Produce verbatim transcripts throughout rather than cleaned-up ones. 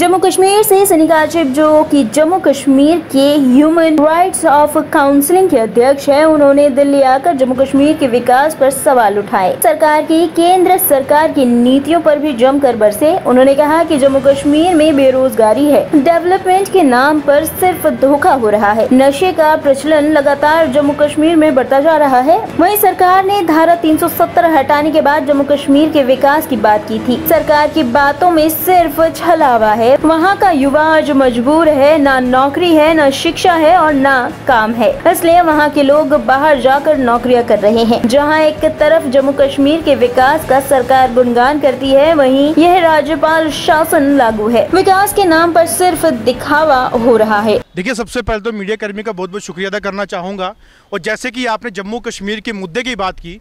जम्मू कश्मीर से सनी कांचिब जो कि जम्मू कश्मीर के ह्यूमन राइट्स ऑफ काउंसिल के अध्यक्ष हैं, उन्होंने दिल्ली आकर जम्मू कश्मीर के विकास पर सवाल उठाए। सरकार की केंद्र सरकार की नीतियों पर भी जमकर बरसे। उन्होंने कहा कि जम्मू कश्मीर में बेरोजगारी है, डेवलपमेंट के नाम पर सिर्फ धोखा हो रहा है। नशे का प्रचलन लगातार जम्मू कश्मीर में बढ़ता जा रहा है। वहीं सरकार ने धारा तीन सौ सत्तर हटाने के बाद जम्मू कश्मीर के विकास की बात की थी। सरकार की बातों में सिर्फ छलावा है। वहाँ का युवा आज मजबूर है, ना नौकरी है, ना शिक्षा है और ना काम है, इसलिए वहाँ के लोग बाहर जाकर नौकरियाँ कर रहे हैं। जहाँ एक तरफ जम्मू कश्मीर के विकास का सरकार गुणगान करती है, वहीं यह राज्यपाल शासन लागू है। विकास के नाम पर सिर्फ दिखावा हो रहा है। देखिए, सबसे पहले तो मीडिया कर्मी का बहुत बहुत शुक्रिया अदा करना चाहूँगा। और जैसे कि आपने जम्मू कश्मीर के मुद्दे की बात की,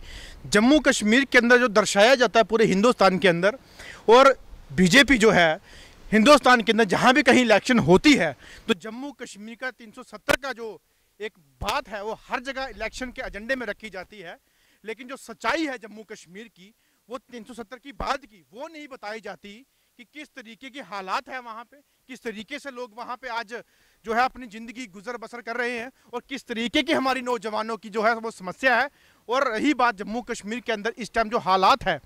जम्मू कश्मीर के अंदर जो दर्शाया जाता है पूरे हिंदुस्तान के अंदर, और बीजेपी जो है हिंदुस्तान के अंदर जहाँ भी कहीं इलेक्शन होती है तो जम्मू कश्मीर का तीन सौ सत्तर का जो एक बात है वो हर जगह इलेक्शन के एजेंडे में रखी जाती है। लेकिन जो सच्चाई है जम्मू कश्मीर की, वो तीन सौ सत्तर की बात की वो नहीं बताई जाती कि किस तरीके के हालात है वहाँ पे, किस तरीके से लोग वहाँ पे आज जो है अपनी ज़िंदगी गुजर बसर कर रहे हैं और किस तरीके की हमारी नौजवानों की जो है वो समस्या है। और रही बात जम्मू कश्मीर के अंदर इस टाइम जो हालात है,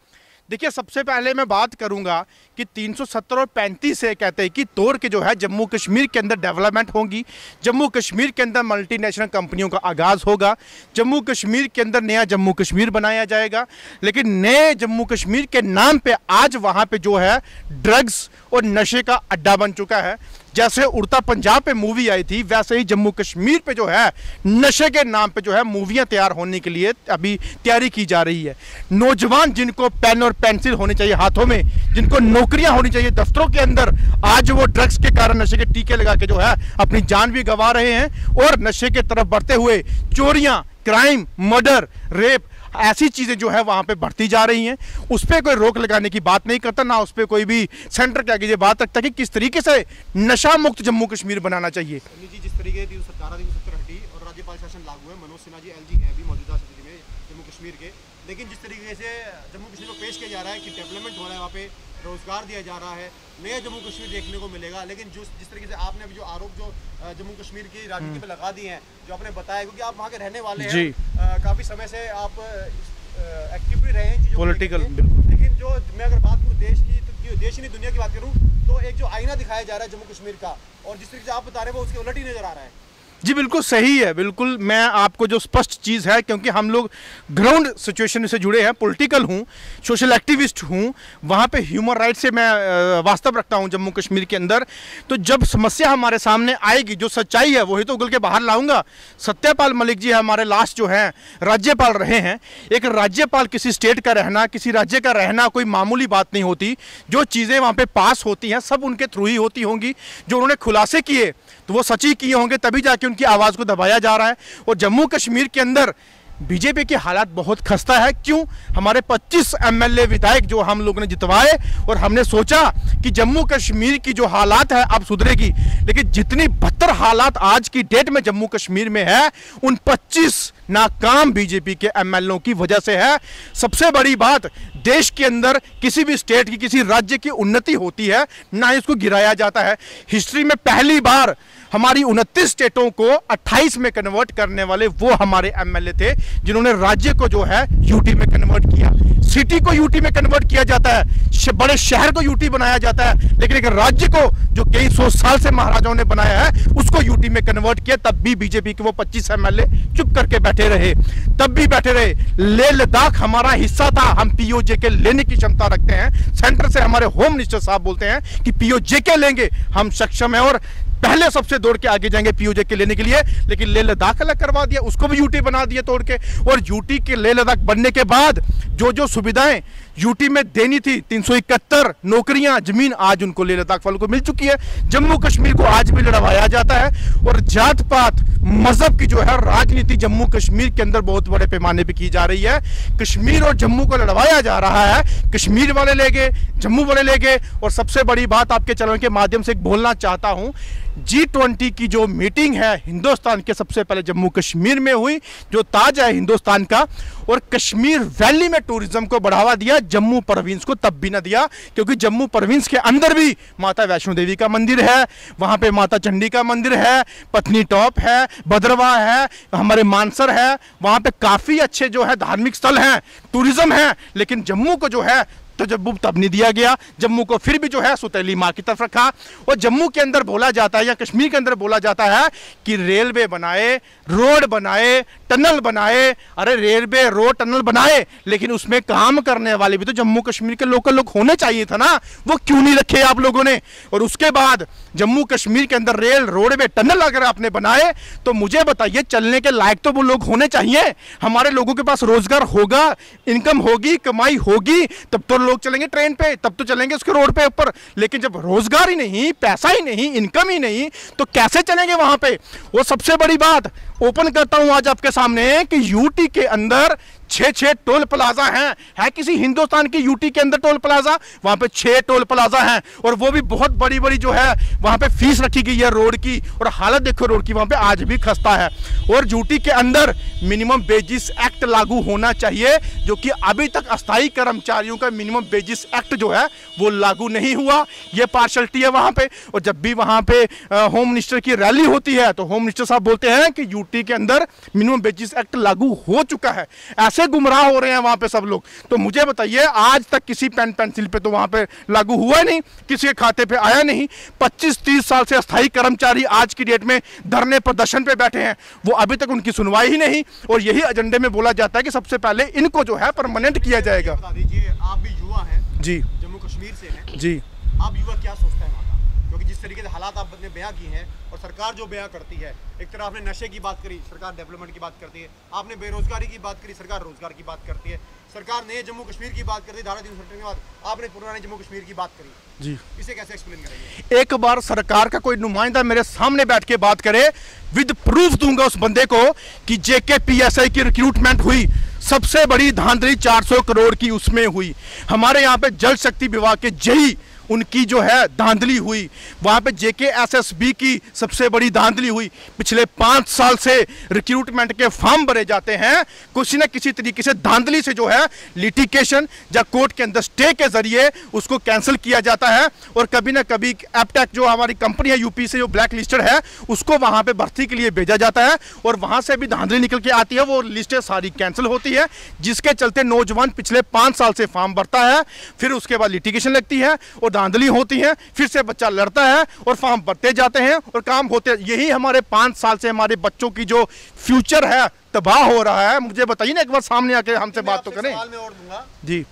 देखिए सबसे पहले मैं बात करूंगा कि तीन सौ सत्तर और पैंतीस से कहते हैं कि तोड़ के जो है जम्मू कश्मीर के अंदर डेवलपमेंट होगी। जम्मू कश्मीर के अंदर मल्टीनेशनल कंपनियों का आगाज़ होगा। जम्मू कश्मीर के अंदर नया जम्मू कश्मीर बनाया जाएगा। लेकिन नए जम्मू कश्मीर के नाम पे आज वहाँ पे जो है ड्रग्स और नशे का अड्डा बन चुका है। जैसे उड़ता पंजाब पे मूवी आई थी, वैसे ही जम्मू कश्मीर पे जो है नशे के नाम पे जो है मूवियाँ तैयार होने के लिए अभी तैयारी की जा रही है। नौजवान जिनको पेन और पेंसिल होने चाहिए हाथों में, जिनको नौकरियां होनी चाहिए दफ्तरों के अंदर, आज वो ड्रग्स के कारण नशे के टीके लगा के जो है अपनी जान भी गंवा रहे हैं। और नशे के तरफ बढ़ते हुए चोरियाँ, क्राइम, मर्डर, रेप, ऐसी चीज़ें जो है वहाँ पे बढ़ती जा रही हैं। उस पर कोई रोक लगाने की बात नहीं करता, ना उस पर कोई भी सेंटर क्या कीजिए बात रखता कि किस तरीके से नशा मुक्त जम्मू कश्मीर बनाना चाहिए। जी, जिस तरीके से सरकार हटी और राज्यपाल शासन लागू है, मनोज सिन्हा जी एल जी हैं अभी मौजूदा स्थिति में जम्मू कश्मीर के, लेकिन जिस तरीके से जम्मू कश्मीर को पेश किया जा रहा है कि डेवलपमेंट हो रहा है, वहाँ पे रोजगार दिया जा रहा है, नया जम्मू कश्मीर देखने को मिलेगा। लेकिन जो जिस तरीके से आपने अभी जो आरोप जो जम्मू कश्मीर की राजनीति पे लगा दिए हैं, जो आपने बताया, क्योंकि आप वहाँ के रहने वाले हैं, काफ़ी समय से आप एक्टिवली रहे हैं पॉलिटिकल। लेकिन जो मैं अगर बात करूँ देश की, तो देश ही नहीं दुनिया की बात करूँ तो एक जो आईना दिखाया जा रहा है जम्मू कश्मीर का, और जिस तरीके से आप बता रहे हैं वो उसके उलट ही नजर आ रहा है। जी बिल्कुल सही है, बिल्कुल। मैं आपको जो स्पष्ट चीज़ है, क्योंकि हम लोग ग्राउंड सिचुएशन से जुड़े हैं, पॉलिटिकल हूँ, सोशल एक्टिविस्ट हूँ, वहाँ पे ह्यूमन राइट से मैं वास्तव रखता हूँ जम्मू कश्मीर के अंदर। तो जब समस्या हमारे सामने आएगी, जो सच्चाई है वही तो उगल के बाहर लाऊंगा। सत्यपाल मलिक जी हमारे लास्ट जो हैं राज्यपाल रहे हैं। एक राज्यपाल किसी स्टेट का रहना, किसी राज्य का रहना कोई मामूली बात नहीं होती। जो चीज़ें वहाँ पर पास होती हैं सब उनके थ्रू ही होती होंगी। जो उन्होंने खुलासे किए तो वो सच ही किए होंगे, तभी जाके उनकी आवाज़ को दबाया जा रहा है। और जम्मू कश्मीर के अंदर बीजेपी के हालात बहुत खस्ता है। क्यों? हमारे पच्चीस एमएलए विधायक जो हम लोगों ने जितवाए, और हमने सोचा कि जम्मू कश्मीर की जो हालात है अब सुधरेगी, लेकिन जितनी बदतर हालात आज की डेट में जम्मू कश्मीर में है उन पच्चीस नाकाम बीजेपी के एमएलओ की वजह से है। सबसे बड़ी बात, देश के अंदर किसी भी स्टेट की, किसी राज्य की उन्नति होती है, ना ही उसको गिराया जाता है। हिस्ट्री में पहली बार हमारी उनतीस स्टेटों को अट्ठाईस में कन्वर्ट करने वाले वो हमारे एमएलए थे, जिन्होंने राज्य को जो है यूटी में कन्वर्ट किया, सिटी को यूटी में कन्वर्ट किया जाता है, बड़े शहर को यूटी बनाया जाता है, लेकिन एक राज्य को जो कई सौ साल से महाराजाओं ने बनाया है उसको यूटी में कन्वर्ट किया। तब भी बीजेपी के वो पच्चीस एमएलए चुप करके बैठे रहे, तब भी बैठे रहे। ले लद्दाख हमारा हिस्सा था, हम पीओजे के लेने की क्षमता रखते हैं। सेंटर से हमारे होम मिनिस्टर साहब बोलते हैं कि पीओजे के लेंगे, हम सक्षम है और पहले सबसे दौड़ के आगे जाएंगे पीओजे के लेने के लिए। लेकिन ले लद्दाख अलग करवा दिया, उसको भी यूटी बना दिया तोड़ के। और यूटी के ले लद्दाख बनने के बाद जो जो सुविधाएं यूटी में देनी थी, तीन सौ इकहत्तर नौकरियां, जमीन, आज उनको ले लद्दाख वालों को मिल चुकी है। जम्मू कश्मीर को आज भी लड़वाया जाता है। और जात पात, मजहब की जो है राजनीति जम्मू कश्मीर के अंदर बहुत बड़े पैमाने पे की जा रही है। कश्मीर और जम्मू को लड़वाया जा रहा है, कश्मीर वाले ले गए, जम्मू वाले ले गए। और सबसे बड़ी बात आपके चैनल के माध्यम से बोलना चाहता हूँ, जी ट्वेंटी की जो मीटिंग है हिंदुस्तान के सबसे पहले जम्मू कश्मीर में हुई, जो ताज है हिंदुस्तान का, और कश्मीर वैली में टूरिज्म को बढ़ावा दिया। जम्मू प्रोविंस को तब भी ना दिया, क्योंकि जम्मू प्रोविंस के अंदर भी माता वैष्णो देवी का मंदिर है, वहाँ पे माता चंडी का मंदिर है, पत्नीटॉप है, भद्रवा है, हमारे मानसर है, वहाँ पे काफ़ी अच्छे जो है धार्मिक स्थल हैं, टूरिज्म है। लेकिन जम्मू को जो है तो जब तब नहीं दिया गया, जम्मू को फिर भी जो है सुतैली माँ की तरफ रखा। और जम्मू के अंदर बोला जाता है या कश्मीर के अंदर बोला जाता है कि रेलवे बनाए, रोड बनाए, टनल बनाए। अरे रेलवे रोड टनल बनाए, लेकिन उसमें काम करने वाले भी तो जम्मू कश्मीर के लोकल लोग होने चाहिए था ना, वो क्यों नहीं रखे आप लोगों ने। और उसके बाद जम्मू कश्मीर के अंदर रेल, रोडवे, टनल अगर आपने बनाए तो मुझे बताइए चलने के लायक तो वो लोग होने चाहिए। हमारे लोगों के पास रोजगार होगा, इनकम होगी, कमाई होगी, तब तो लोग चलेंगे ट्रेन पे, तब तो चलेंगे उसके रोड पे ऊपर। लेकिन जब रोजगार ही नहीं, पैसा ही नहीं, इनकम ही नहीं, तो कैसे चलेंगे वहां पे। वो सबसे बड़ी बात ओपन करता हूं आज आपके सामने कि यूटी के अंदर छः छः टोल प्लाजा हैं। है किसी हिंदुस्तान की यूटी के अंदर टोल प्लाजा? वहाँ पे छः टोल प्लाजा हैं, और वो भी बहुत बड़ी बड़ी जो है वहाँ पे फीस रखी गई है रोड की। और हालत देखो रोड की, वहाँ पे आज भी खस्ता है। और यूटी के अंदर मिनिमम बेजिस एक्ट लागू होना चाहिए, जो कि अभी तक अस्थायी कर्मचारियों का मिनिमम बेजिस एक्ट जो है वो लागू नहीं हुआ। ये पार्शलिटी है वहाँ पर। और जब भी वहाँ पर होम मिनिस्टर की रैली होती है तो होम मिनिस्टर साहब बोलते हैं कि यूटी के अंदर मिनिमम बेजिस एक्ट लागू हो चुका है। गुमराह हो रहे हैं वहां पे सब लोग। तो मुझे बताइए आज तक किसी पेन पेंसिल पे तो वहां पे लागू हुआ नहीं, किसी के खाते पे आया नहीं। पच्चीस तीस साल से स्थायी कर्मचारी आज की डेट में धरने प्रदर्शन पे बैठे हैं, वो अभी तक उनकी सुनवाई ही नहीं। और यही एजेंडे में बोला जाता है कि सबसे पहले इनको जो है परमानेंट किया जाएगा। आप भी युवा हैं जी, जम्मू कश्मीर से हैं जी, आप युवा क्या सोचते हैं? क्योंकि जिस तरीके से हालात आपने बयां किए हैं और सरकार जो बयां करती है, एक तरह आपने नशे की बात करी, सरकार डेवलपमेंट की बात करती है, आपने बेरोजगारी की बात करी, सरकार रोजगार की बात करती है, सरकार ने जम्मू कश्मीर की बात करती है, धारा तीन सौ के बाद आपने पुराने जम्मू कश्मीर की बात करी जी। इसे कैसे एक्सप्लेन करेंगे? एक बार सरकार का कोई नुमाइंदा मेरे सामने बैठ के बात करे, विद प्रूफ दूंगा उस बंदे को कि जेके पी एस आई की रिक्रूटमेंट हुई, सबसे बड़ी धांधली चार सौ करोड़ की उसमें हुई। हमारे यहाँ पे जल शक्ति विभाग के जेई उनकी जो है धांधली हुई, वहाँ पे जेके एसएसबी की सबसे बड़ी धांधली हुई। पिछले पाँच साल से रिक्रूटमेंट के फॉर्म भरे जाते हैं, किसी न किसी तरीके से धांधली से जो है लिटिगेशन या कोर्ट के अंदर स्टे के जरिए उसको कैंसिल किया जाता है। और कभी ना कभी एपटेक जो हमारी कंपनी है यूपी से, जो ब्लैक लिस्टेड है, उसको वहाँ पर भर्ती के लिए भेजा जाता है और वहाँ से भी धांधली निकल के आती है, वो लिस्टें सारी कैंसिल होती है, जिसके चलते नौजवान पिछले पाँच साल से फॉर्म भरता है, फिर उसके बाद लिटिगेशन लगती है और धांधली होती है, फिर से बच्चा लड़ता है और फॉर्म भरते जाते हैं और काम होते। यही हमारे पाँच साल से हमारे बच्चों की जो फ्यूचर है तबाह हो रहा है। मुझे बताइए ना एक बार सामने आके हमसे बात तो करें जी।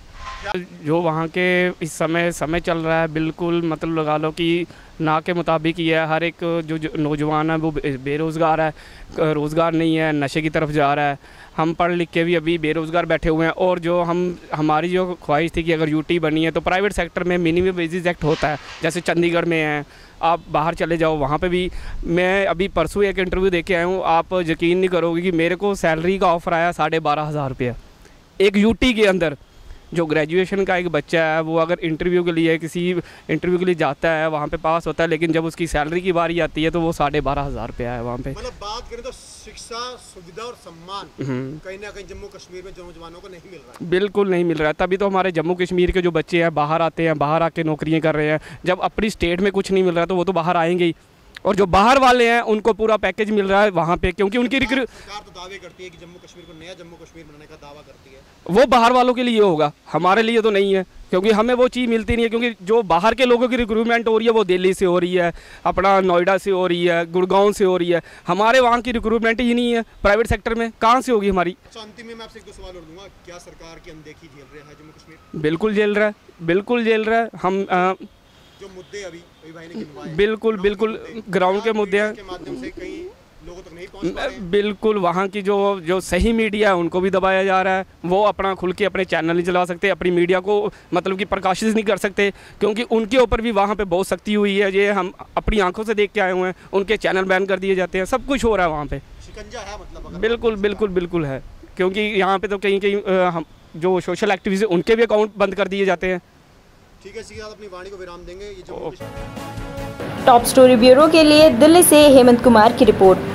जो वहाँ के इस समय समय चल रहा है, बिल्कुल मतलब लगा लो कि ना के मुताबिक ही है। हर एक जो, जो नौजवान है वो बेरोज़गार है, रोज़गार नहीं है, नशे की तरफ जा रहा है। हम पढ़ लिख के भी अभी बेरोज़गार बैठे हुए हैं। और जो हम हमारी जो ख्वाहिश थी कि अगर यूटी बनी है तो प्राइवेट सेक्टर में मिनिमम वेजेस एक्ट होता है, जैसे चंडीगढ़ में है। आप बाहर चले जाओ, वहाँ पे भी मैं अभी परसों एक इंटरव्यू दे के आया हूँ, आप यकीन नहीं करोगे कि मेरे को सैलरी का ऑफ़र आया साढ़े बारह हज़ार रुपये। एक यूटी के अंदर जो ग्रेजुएशन का एक बच्चा है, वो अगर इंटरव्यू के लिए किसी इंटरव्यू के लिए जाता है, वहाँ पे पास होता है, लेकिन जब उसकी सैलरी की बारी आती है तो वो साढ़े बारह हज़ार रुपया है वहाँ पे। मतलब बात करें तो शिक्षा, सुविधा और सम्मान कहीं ना कहीं जम्मू कश्मीर में नौजवानों को नहीं मिल रहा है, बिल्कुल नहीं मिल रहा है। तभी तो हमारे जम्मू कश्मीर के जो बच्चे हैं बाहर आते हैं, बाहर आके नौकरियाँ कर रहे हैं। जब अपनी स्टेट में कुछ नहीं मिल रहा तो वो तो बाहर आएंगे ही, और जो बाहर वाले हैं उनको पूरा पैकेज मिल रहा है वहाँ पे, क्योंकि उनकी रिक्रूट सरकार तो दावे करती है कि जम्मू कश्मीर को नया जम्मू कश्मीर बनाने का दावा करती है। वो बाहर वालों के लिए होगा, हमारे लिए तो नहीं है, क्योंकि हमें वो चीज़ मिलती नहीं है। क्योंकि जो बाहर के लोगों की रिक्रूटमेंट हो रही है वो दिल्ली से हो रही है, अपना नोएडा से हो रही है, गुड़गांव से हो रही है। हमारे वहाँ की रिक्रूटमेंट ही नहीं है प्राइवेट सेक्टर में, कहाँ से होगी हमारी। अंतिम में मैं आपसे एक सवाल और दूंगा, क्या सरकार की अनदेखी झेल रहा है जम्मू कश्मीर? बिल्कुल झेल रहा है, बिल्कुल झेल रहा है। हम जो मुद्दे अभी अभी भाई ने बिल्कुल बिल्कुल ग्राउंड के मुद्दे हैं, लोगों तक नहीं पहुंच रहे हैं। बिल्कुल वहाँ की जो जो सही मीडिया है उनको भी दबाया जा रहा है। वो अपना खुल के अपने चैनल नहीं चला सकते, अपनी मीडिया को मतलब कि प्रकाशित नहीं कर सकते, क्योंकि उनके ऊपर भी वहाँ पे बहुत सख्ती हुई है। ये हम अपनी आंखों से देख के आए हुए हैं, उनके चैनल बैन कर दिए जाते हैं, सब कुछ हो रहा है वहाँ पे। शिकंजा है मतलब, बिल्कुल बिल्कुल बिल्कुल है, क्योंकि यहाँ पे तो कहीं कहीं हम जो सोशल एक्टिविस्ट उनके भी अकाउंट बंद कर दिए जाते हैं। ठीक है, इसी के साथ अपनी वाणी को विराम देंगे। ये जो टॉप स्टोरी ब्यूरो के लिए दिल्ली से हेमंत कुमार की रिपोर्ट।